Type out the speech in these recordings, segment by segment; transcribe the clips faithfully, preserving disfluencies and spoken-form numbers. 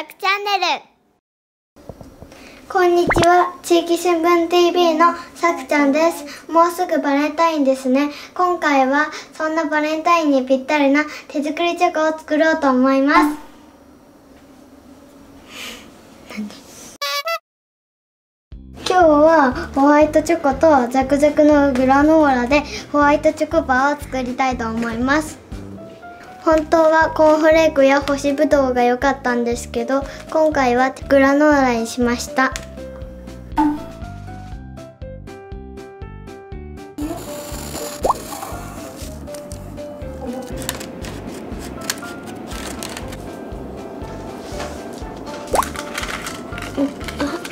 さくチャンネル。こんにちは、地域新聞 ティーブイ のさくちゃんです。もうすぐバレンタインですね。今回はそんなバレンタインにぴったりな手作りチョコを作ろうと思います。今日はホワイトチョコとザクザクのグラノーラでホワイトチョコバーを作りたいと思います。本当はコーンフレークや干しぶどうが良かったんですけど、今回はグラノーラにしました。あ、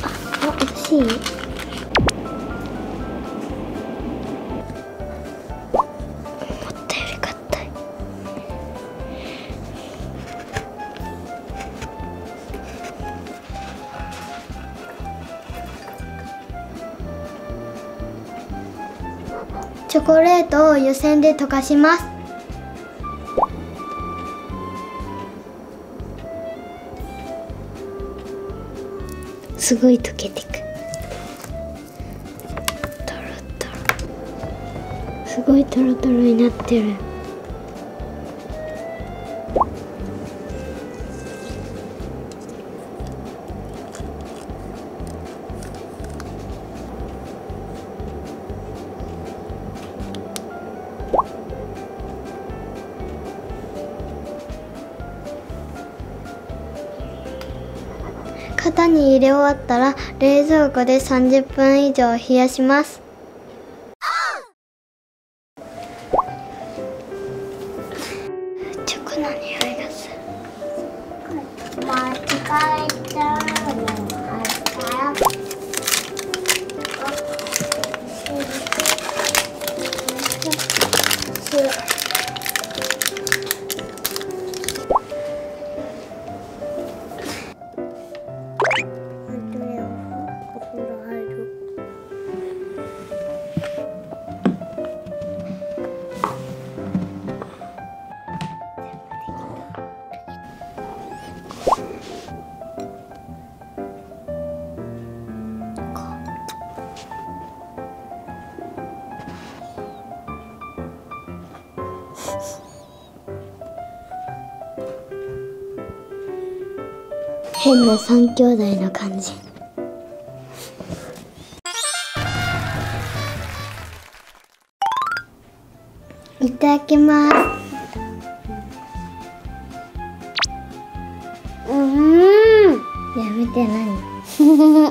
おいしい。チョコレートを湯煎で溶かします。すごい溶けてく。トロトロ。すごいトロトロになってる。型に入れ終わったら冷蔵庫でさんじゅっぷん以上冷やします。チョコの匂いがする。間違えちゃうのあった。変な三兄弟の感じ。いただきます。うーん。やめて何？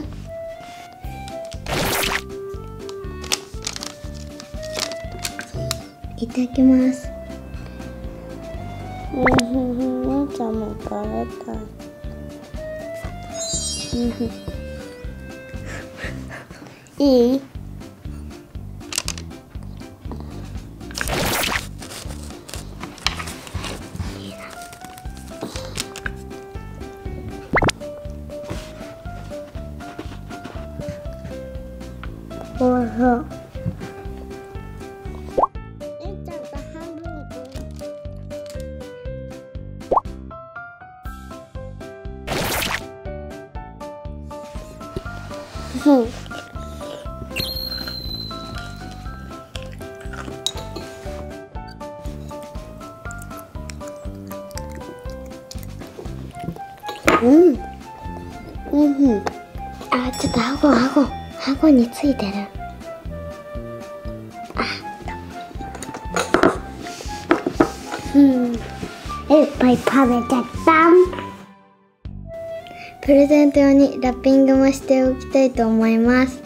いただきます。うん、ちゃんも食べたい。いい？おいしそう。うん、うん、うん、あ、ちょっと顎、顎、顎についてる。あ、うん、いっぱい食べちゃった。プレゼント用にラッピングもしておきたいと思います。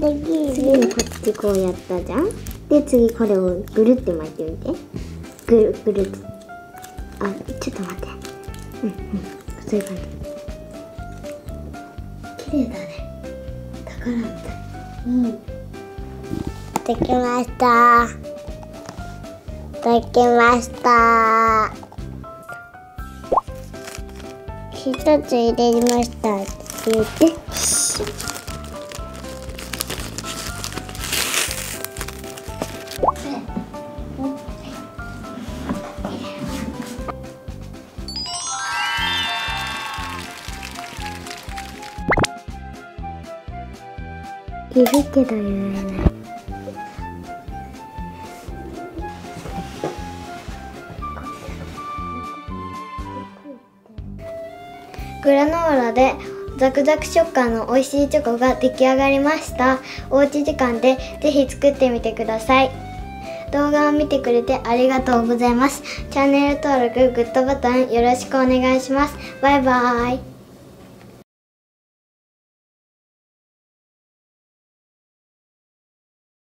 次にこっちこうやったじゃん。で次これをぐるって巻いてみて。ぐるぐるっと。あ、ちょっと待って。うんうん。そういう感じ。綺麗だね。宝みたい。うん。できました。できました。一つ入れました。入れて、いるけど言えない。グラノーラでザクザク食感の美味しいチョコが出来上がりました。おうち時間でぜひ作ってみてください。動画を見てくれてありがとうございます。チャンネル登録、グッドボタンよろしくお願いします。バイバーイ。